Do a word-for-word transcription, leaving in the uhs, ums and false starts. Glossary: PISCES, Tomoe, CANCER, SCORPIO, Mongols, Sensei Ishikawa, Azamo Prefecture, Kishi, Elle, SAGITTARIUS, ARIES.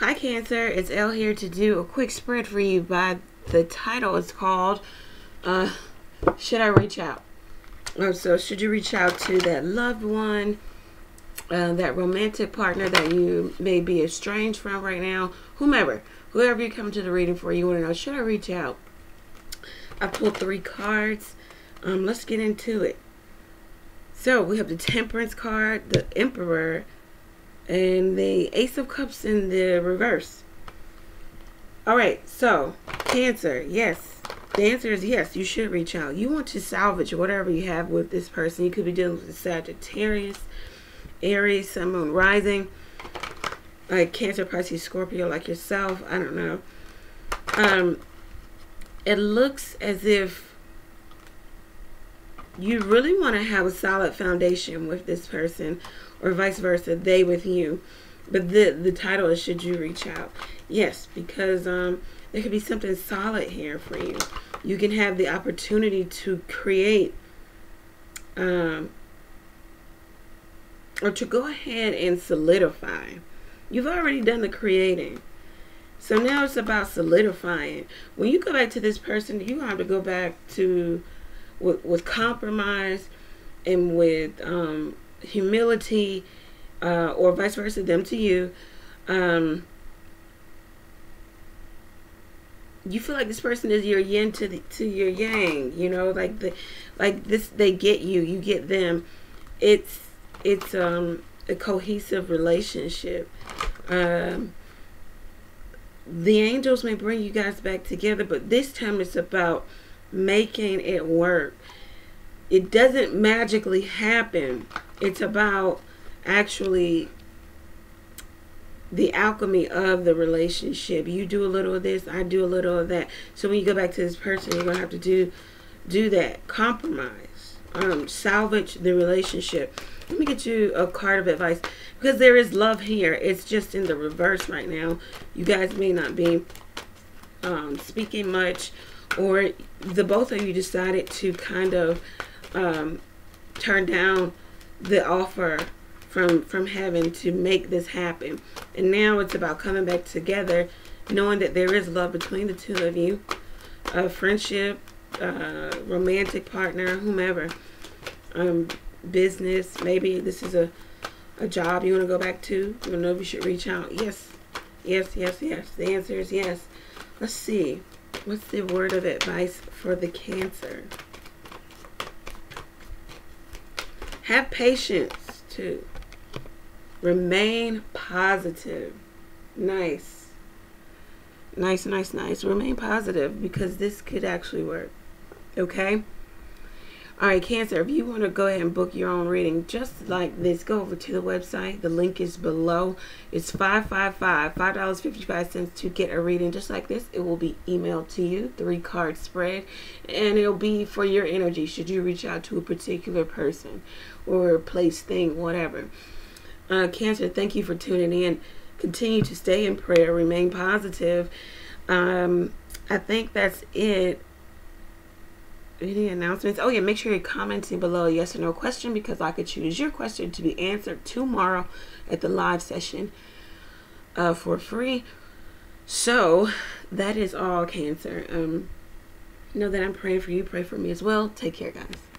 Hi Cancer, it's Elle here to do a quick spread for you by the title. It's called, uh, Should I Reach Out? Um, so should you reach out to that loved one, uh, that romantic partner that you may be estranged from right now, whomever, whoever you come to the reading for, you want to know, should I reach out? I pulled three cards. Um, let's get into it. So we have the Temperance card, the Emperor, and the Ace of Cups in the reverse. All right, so Cancer, yes. The answer is yes, you should reach out. You want to salvage whatever you have with this person. You could be dealing with Sagittarius, Aries, Sun, Moon, Rising, like Cancer, Pisces, Scorpio, like yourself. I don't know. Um, it looks as if you really want to have a solid foundation with this person, or vice versa, they with you. But the the title is should you reach out? Yes, because um, there could be something solid here for you. You can have the opportunity to create um, or to go ahead and solidify. You've already done the creating. So now it's about solidifying. When you go back to this person, you have to go back to with, with compromise and with um, humility, uh, or vice versa, them to you. Um, you feel like this person is your yin to the, to your yang, you know, like the, like this, they get you, you get them. It's, it's, um, a cohesive relationship. Um, the angels may bring you guys back together, but this time it's about making it work. It doesn't magically happen. It's about actually the alchemy of the relationship. You do a little of this, I do a little of that. So when you go back to this person, you're going to have to do do that. Compromise. Um, salvage the relationship. Let me get you a card of advice, because there is love here. It's just in the reverse right now. You guys may not be um, speaking much, or the both of you decided to kind of um, turn down the offer from from heaven to make this happen. And now it's about coming back together, knowing that there is love between the two of you, a friendship, uh, romantic partner, whomever, um, business. Maybe this is a, a job you want to go back to. You want to know if you should reach out. Yes, yes, yes, yes. The answer is yes. Let's see. What's the word of advice for the Cancer? Have patience too. Remain positive. Nice. Nice, nice, nice. Remain positive, because this could actually work. Okay? All right, Cancer, if you want to go ahead and book your own reading just like this, go over to the website. The link is below. It's five five five, five dollars and fifty-five cents to get a reading just like this. It will be emailed to you, three-card spread, and it'll be for your energy. Should you reach out to a particular person or place, thing, whatever. Uh, Cancer, thank you for tuning in. Continue to stay in prayer. Remain positive. Um, I think that's it. Any announcements? Oh yeah, make sure you're commenting below a yes or no question, because I could choose your question to be answered tomorrow at the live session uh, for free. So that is all, Cancer. Um, know that I'm praying for you. Pray for me as well. Take care, guys.